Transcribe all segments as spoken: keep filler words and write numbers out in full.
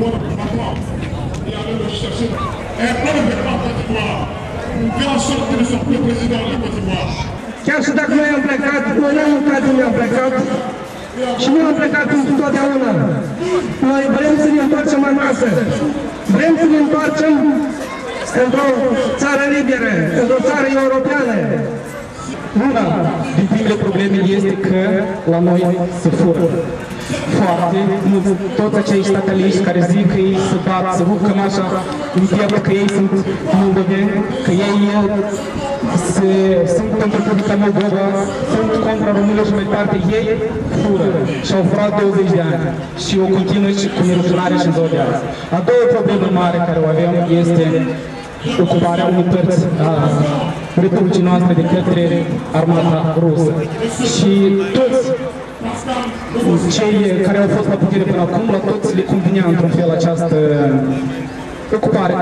contre Macron et avec le chercher un plan de développement en Côte d'Ivoire pour faire en sorte que nous sommes le président de la Côte d'Ivoire. Chiar și dacă noi am plecat, noi nu am plecat unde am plecat și nu am plecat întotdeauna. Noi vrem să ne întoarcem acasă, vrem să ne întoarcem într-o țară liberă, într-o țară europeană. Una dintre problemele este că la noi se fură foarte mulți, toți acei stataliști care zic că ei se bat, se rup cam așa, îndeamnă că ei sunt mumbăveni, că ei se, sunt pentru Republica Moldova, sunt contra românilor și mai departe, ei fură și au furat douăzeci de ani și o continuă și cu nerușinare și în două de ani. A doua problemă mare care o avem este ocuparea unei părți a Republicii noastre de către armata rusă. Și toți cei care au fost la putere până acum, la toți le convenea într-un fel această ocupare.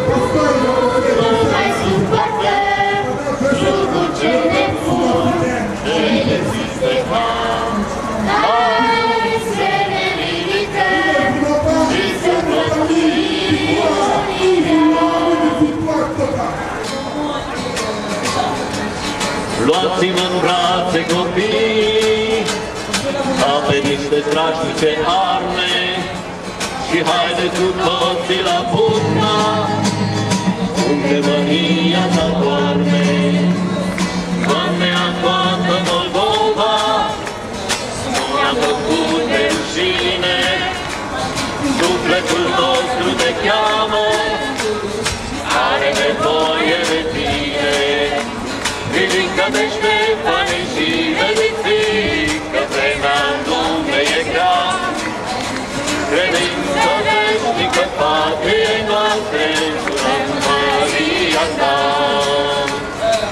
Luați-mă în brațe, copii, aveți niște strașnice arme și haideți cu toții la Budna, unde măria ta doarme. Doamne, a toată Moldova, ne-am făcut de rușine, sufletul nostru te cheamă, are nevoie de tine. Vivica de Ștefane și verifică, vremea în lume e grea. Credința veșnică, patrie noastre, jurăm Maria ta.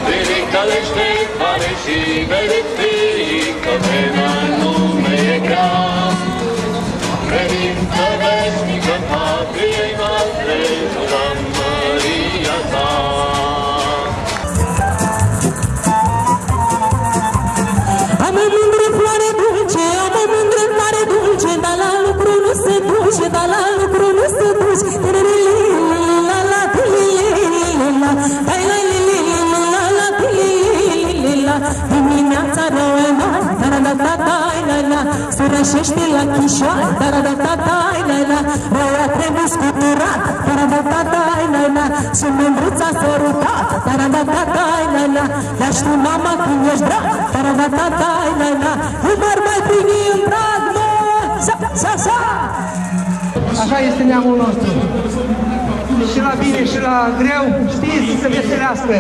Vivica de Ștefane și verifică, vremea în lume e grea. Credința veșnică, patrie noastre, jurăm Maria ta. Se rășește la Chișoara, taradatatai-la-la, răura trebuie scuturat, taradatatai-la-la, și mândruța sărutat, taradatatai-la-la, le-aș tu mama când ești drag, taradatatai-la-la, nu măr mai bine în drag, mă, sa-sa-sa! Așa este neamul nostru, și la bine și la greu, știți să se veselească!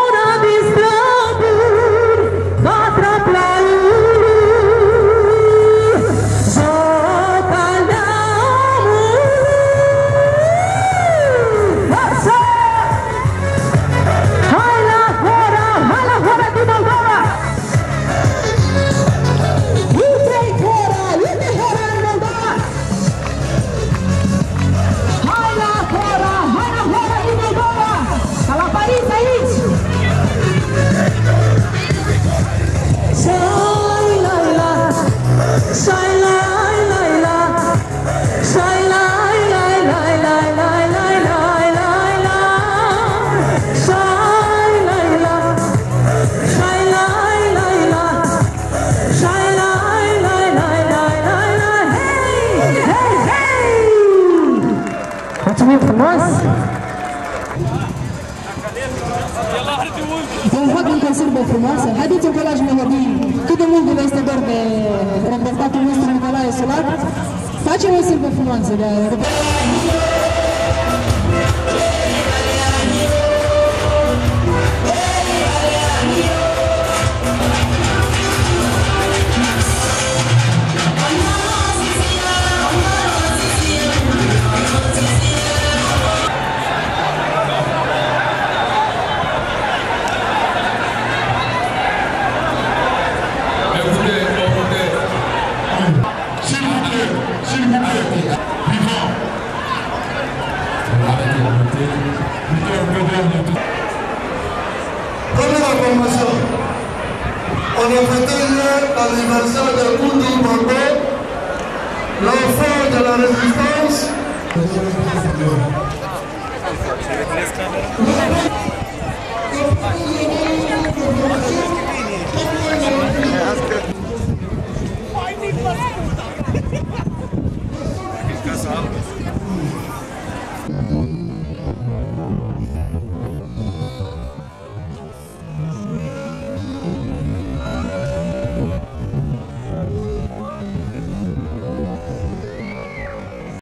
Ora de străburi, patra plaiuri, frumoasă. Haideți-o pe lași melodii, cât de mult devestător de reprezentatul nostru Nicolae Sulac. Facem o sârbă frumoasă de la aniversaire de Kundi Mambo, l'enfant de la la rezistență.